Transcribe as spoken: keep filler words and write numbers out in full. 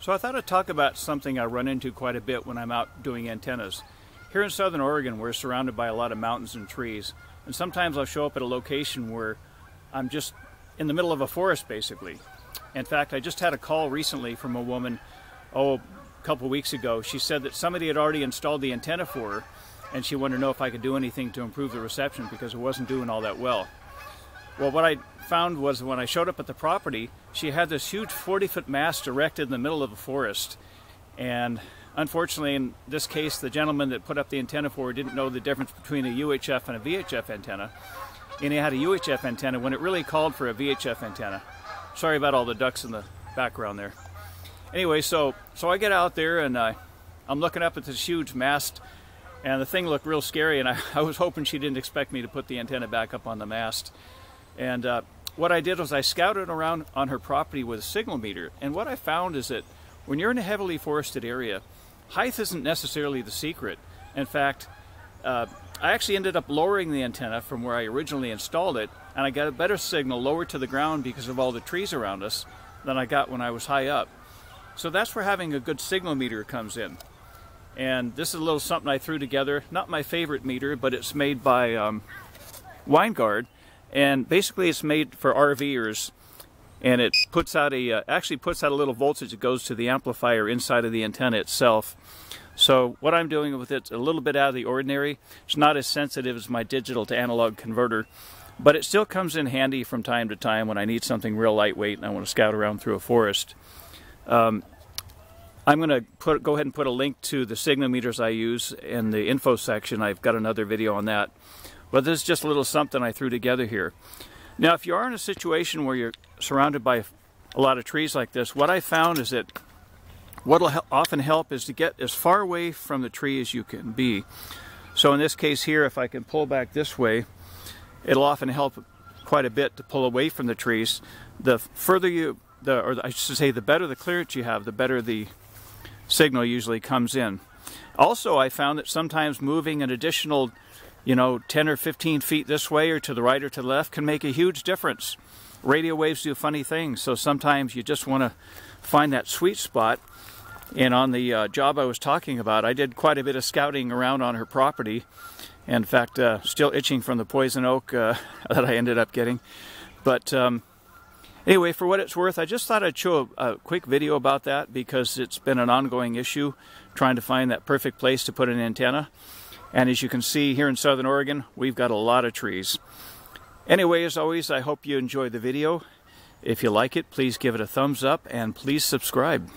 So I thought I'd talk about something I run into quite a bit when I'm out doing antennas. Here in Southern Oregon, we're surrounded by a lot of mountains and trees, and sometimes I'll show up at a location where I'm just in the middle of a forest, basically. In fact, I just had a call recently from a woman, oh, a couple weeks ago. She said that somebody had already installed the antenna for her, and she wanted to know if I could do anything to improve the reception because it wasn't doing all that well. Well, what I found was when I showed up at the property, she had this huge forty-foot mast erected in the middle of a forest. And unfortunately, in this case, the gentleman that put up the antenna for her didn't know the difference between a U H F and a V H F antenna. And he had a U H F antenna when it really called for a V H F antenna. Sorry about all the ducks in the background there. Anyway, so, so I get out there and I, I'm looking up at this huge mast, and the thing looked real scary, and I, I was hoping she didn't expect me to put the antenna back up on the mast. And uh, what I did was I scouted around on her property with a signal meter, and what I found is that when you're in a heavily forested area, height isn't necessarily the secret. In fact, uh, I actually ended up lowering the antenna from where I originally installed it, and I got a better signal lower to the ground because of all the trees around us than I got when I was high up. So that's where having a good signal meter comes in. And this is a little something I threw together. Not my favorite meter, but it's made by um, Winegard. And basically it's made for RVers, and it puts out a, uh, actually puts out a little voltage that goes to the amplifier inside of the antenna itself. So what I'm doing with it's a little bit out of the ordinary. It's not as sensitive as my digital to analog converter, but it still comes in handy from time to time when I need something real lightweight and I want to scout around through a forest. Um, I'm going to put, go ahead and put a link to the signal meters I use in the info section. I've got another video on that. But this is just a little something I threw together here. Now, if you are in a situation where you're surrounded by a lot of trees like this, what I found is that what will often help is to get as far away from the tree as you can be. So in this case here, if I can pull back this way, it'll often help quite a bit to pull away from the trees. The further you, the, or I should say the better the clearance you have, the better the signal usually comes in. Also, I found that sometimes moving an additional, you know, ten or fifteen feet this way or to the right or to the left can make a huge difference. Radio waves do funny things, so sometimes you just want to find that sweet spot. And on the uh, job I was talking about, I did quite a bit of scouting around on her property. In fact, uh, still itching from the poison oak uh, that I ended up getting. But um, anyway, for what it's worth, I just thought I'd show a, a quick video about that because it's been an ongoing issue trying to find that perfect place to put an antenna. And as you can see here in Southern Oregon, we've got a lot of trees. Anyway, as always, I hope you enjoyed the video. If you like it, please give it a thumbs up and please subscribe.